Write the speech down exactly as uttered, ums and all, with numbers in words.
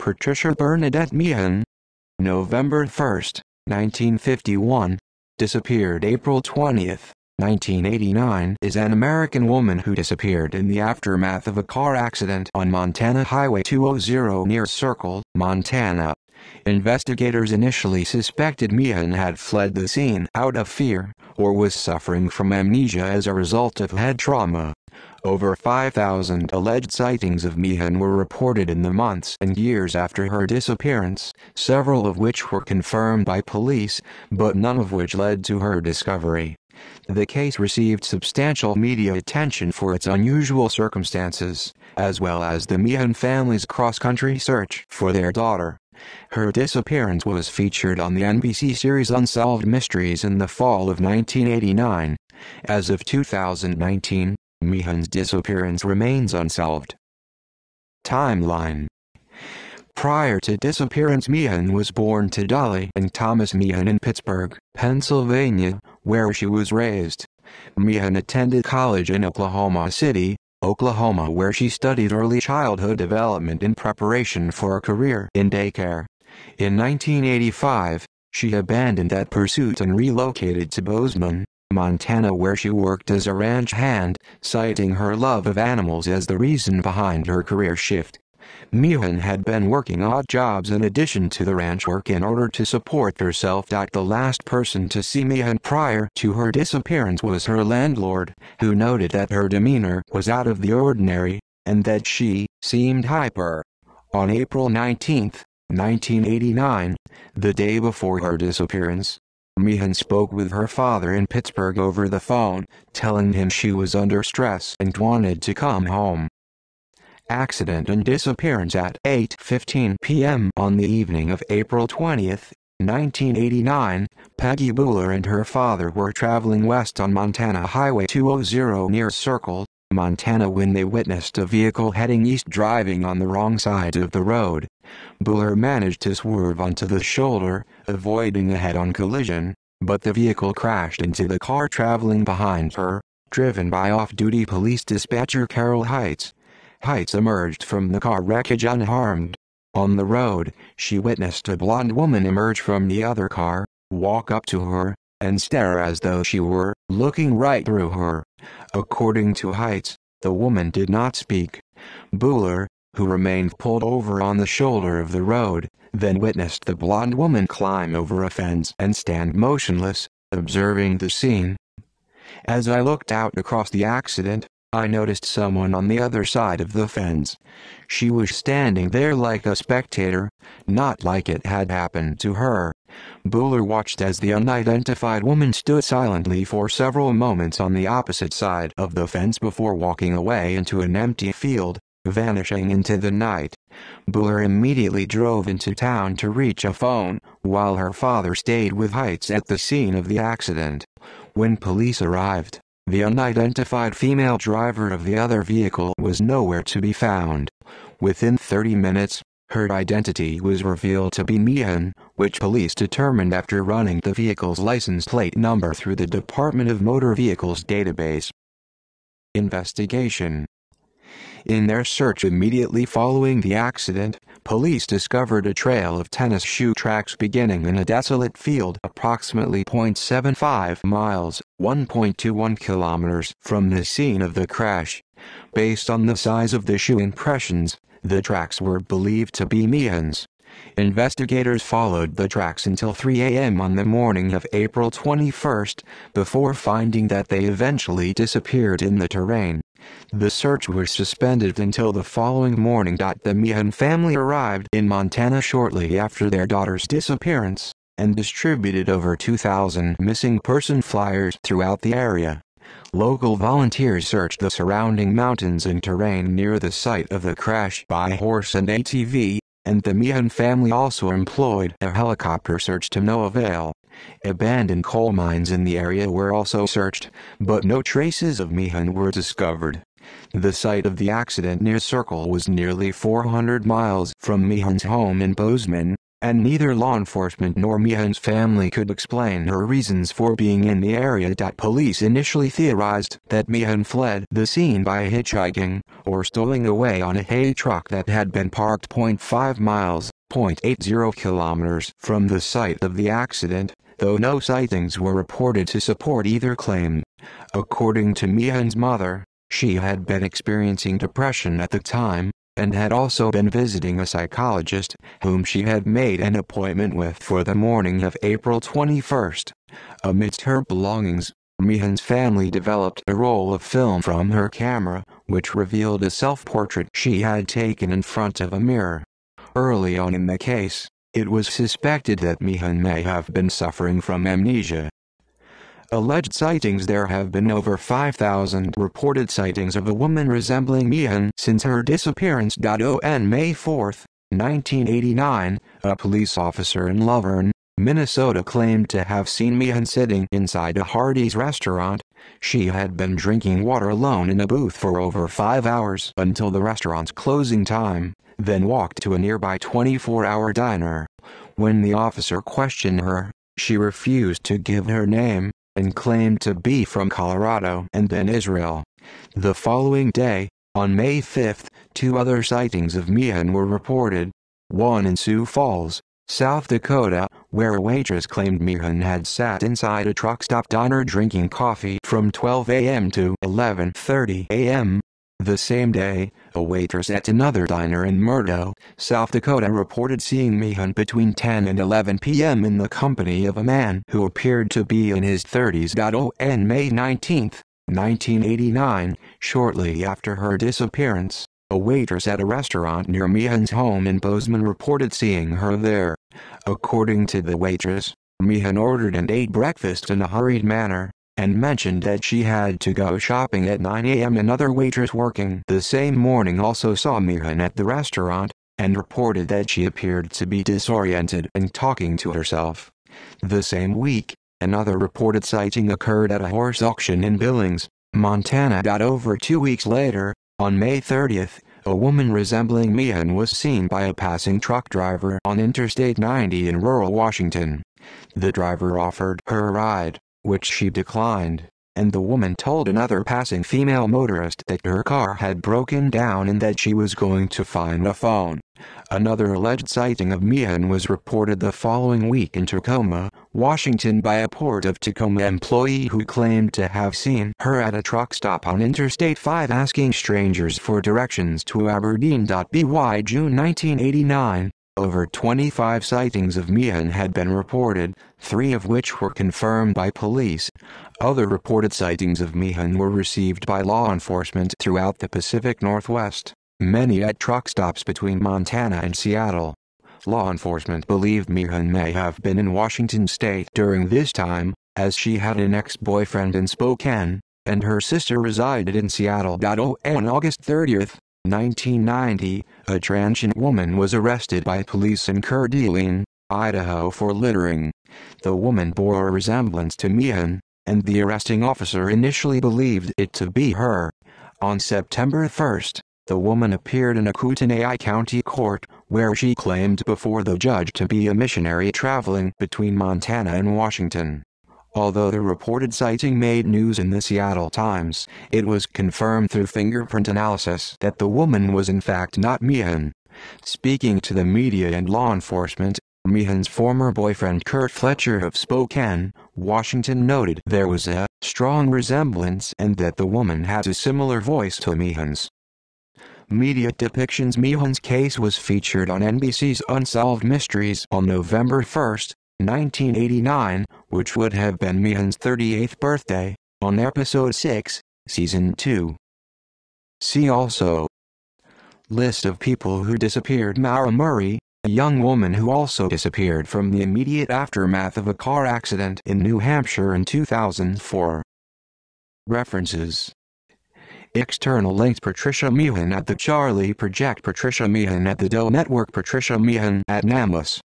Patricia Bernadette Meehan, November first, nineteen fifty-one, disappeared April twentieth, nineteen eighty-nine, is an American woman who disappeared in the aftermath of a car accident on Montana Highway two hundred near Circle, Montana. Investigators initially suspected Meehan had fled the scene out of fear, or was suffering from amnesia as a result of head trauma. Over five thousand alleged sightings of Meehan were reported in the months and years after her disappearance, several of which were confirmed by police, but none of which led to her discovery. The case received substantial media attention for its unusual circumstances, as well as the Meehan family's cross-country search for their daughter. Her disappearance was featured on the N B C series Unsolved Mysteries in the fall of nineteen eighty-nine. As of two thousand nineteen, Meehan's disappearance remains unsolved. Timeline. Prior to disappearance, Meehan was born to Dolly and Thomas Meehan in Pittsburgh, Pennsylvania, where she was raised. Meehan attended college in Oklahoma City, Oklahoma, where she studied early childhood development in preparation for a career in daycare. In nineteen eighty-five, she abandoned that pursuit and relocated to Bozeman, Montana, where she worked as a ranch hand, citing her love of animals as the reason behind her career shift. Meehan had been working odd jobs in addition to the ranch work in order to support herself. The last person to see Meehan prior to her disappearance was her landlord, who noted that her demeanor was out of the ordinary, and that she seemed hyper. On April nineteenth, nineteen eighty-nine, the day before her disappearance, Meehan spoke with her father in Pittsburgh over the phone, telling him she was under stress and wanted to come home. Accident and disappearance. At eight fifteen p m on the evening of April twentieth, nineteen eighty-nine, Peggy Buhler and her father were traveling west on Montana Highway two hundred near Circle, Montana, when they witnessed a vehicle heading east driving on the wrong side of the road. Buhler managed to swerve onto the shoulder, avoiding a head-on collision, but the vehicle crashed into the car traveling behind her, driven by off-duty police dispatcher Carol Heights. Heights emerged from the car wreckage unharmed. On the road, she witnessed a blonde woman emerge from the other car, walk up to her, and stare as though she were looking right through her. According to Heights, the woman did not speak. Buhler, who remained pulled over on the shoulder of the road, then witnessed the blonde woman climb over a fence and stand motionless, observing the scene. "As I looked out across the accident, I noticed someone on the other side of the fence. She was standing there like a spectator, not like it had happened to her." Buhler watched as the unidentified woman stood silently for several moments on the opposite side of the fence before walking away into an empty field, vanishing into the night. Buhler immediately drove into town to reach a phone, while her father stayed with Heights at the scene of the accident. When police arrived, the unidentified female driver of the other vehicle was nowhere to be found. Within thirty minutes, her identity was revealed to be Meehan, which police determined after running the vehicle's license plate number through the Department of Motor Vehicles database. Investigation. In their search immediately following the accident, police discovered a trail of tennis shoe tracks beginning in a desolate field approximately zero point seven five miles (one point two one kilometers) from the scene of the crash. Based on the size of the shoe impressions, the tracks were believed to be Meehan's. Investigators followed the tracks until three a m on the morning of April twenty-first, before finding that they eventually disappeared in the terrain. The search was suspended until the following morning. The Meehan family arrived in Montana shortly after their daughter's disappearance, and distributed over two thousand missing person flyers throughout the area. Local volunteers searched the surrounding mountains and terrain near the site of the crash by horse and A T V, and the Meehan family also employed a helicopter search to no avail. Abandoned coal mines in the area were also searched, but no traces of Meehan were discovered. The site of the accident near Circle was nearly four hundred miles from Meehan's home in Bozeman, and neither law enforcement nor Meehan's family could explain her reasons for being in the area. Police initially theorized that Meehan fled the scene by hitchhiking, or stowing away on a hay truck that had been parked point five miles, point eight zero kilometers from the site of the accident, though no sightings were reported to support either claim. According to Meehan's mother, she had been experiencing depression at the time, and had also been visiting a psychologist, whom she had made an appointment with for the morning of April twenty-first. Amidst her belongings, Meehan's family developed a roll of film from her camera, which revealed a self-portrait she had taken in front of a mirror. Early on in the case, it was suspected that Meehan may have been suffering from amnesia. Alleged sightings. There have been over five thousand reported sightings of a woman resembling Meehan since her disappearance. On May fourth, nineteen eighty-nine, a police officer in Luverne, Minnesota claimed to have seen Meehan sitting inside a Hardee's restaurant. She had been drinking water alone in a booth for over five hours until the restaurant's closing time, then walked to a nearby twenty-four hour diner. When the officer questioned her, she refused to give her name and claimed to be from Colorado and in Israel. The following day, on May fifth, two other sightings of Meehan were reported. One in Sioux Falls, South Dakota, where a waitress claimed Meehan had sat inside a truck stop diner drinking coffee from twelve a m to eleven thirty a m The same day, a waitress at another diner in Murdo, South Dakota reported seeing Meehan between ten and eleven p m in the company of a man who appeared to be in his thirties. On May nineteenth, nineteen eighty-nine, shortly after her disappearance, a waitress at a restaurant near Meehan's home in Bozeman reported seeing her there. According to the waitress, Meehan ordered and ate breakfast in a hurried manner, and mentioned that she had to go shopping at nine a m Another waitress working the same morning also saw Meehan at the restaurant, and reported that she appeared to be disoriented and talking to herself. The same week, another reported sighting occurred at a horse auction in Billings, Montana. Over two weeks later, on May thirtieth, a woman resembling Meehan was seen by a passing truck driver on Interstate ninety in rural Washington. The driver offered her a ride, which she declined, and the woman told another passing female motorist that her car had broken down and that she was going to find a phone. Another alleged sighting of Meehan was reported the following week in Tacoma, Washington, by a Port of Tacoma employee who claimed to have seen her at a truck stop on Interstate five asking strangers for directions to Aberdeen. By June nineteen eighty-nine, over twenty-five sightings of Meehan had been reported, three of which were confirmed by police. Other reported sightings of Meehan were received by law enforcement throughout the Pacific Northwest, many at truck stops between Montana and Seattle. Law enforcement believed Meehan may have been in Washington state during this time, as she had an ex-boyfriend in Spokane, and her sister resided in Seattle. On August thirtieth, nineteen ninety, a transient woman was arrested by police in Coeur d'Alene, Idaho for littering. The woman bore a resemblance to Meehan, and the arresting officer initially believed it to be her. On September first, the woman appeared in a Kootenai County court, where she claimed before the judge to be a missionary traveling between Montana and Washington. Although the reported sighting made news in the Seattle Times, it was confirmed through fingerprint analysis that the woman was in fact not Meehan. Speaking to the media and law enforcement, Meehan's former boyfriend Kurt Fletcher of Spokane, Washington noted there was a strong resemblance and that the woman had a similar voice to Meehan's. Media depictions. Meehan's case was featured on N B C's Unsolved Mysteries on November first, nineteen eighty-nine, which would have been Meehan's thirty-eighth birthday, on Episode six, Season two. See also: List of people who disappeared. Maura Murray, a young woman who also disappeared from the immediate aftermath of a car accident in New Hampshire in two thousand four. References. External links: Patricia Meehan at the Charlie Project, Patricia Meehan at the Doe Network, Patricia Meehan at NAMUS.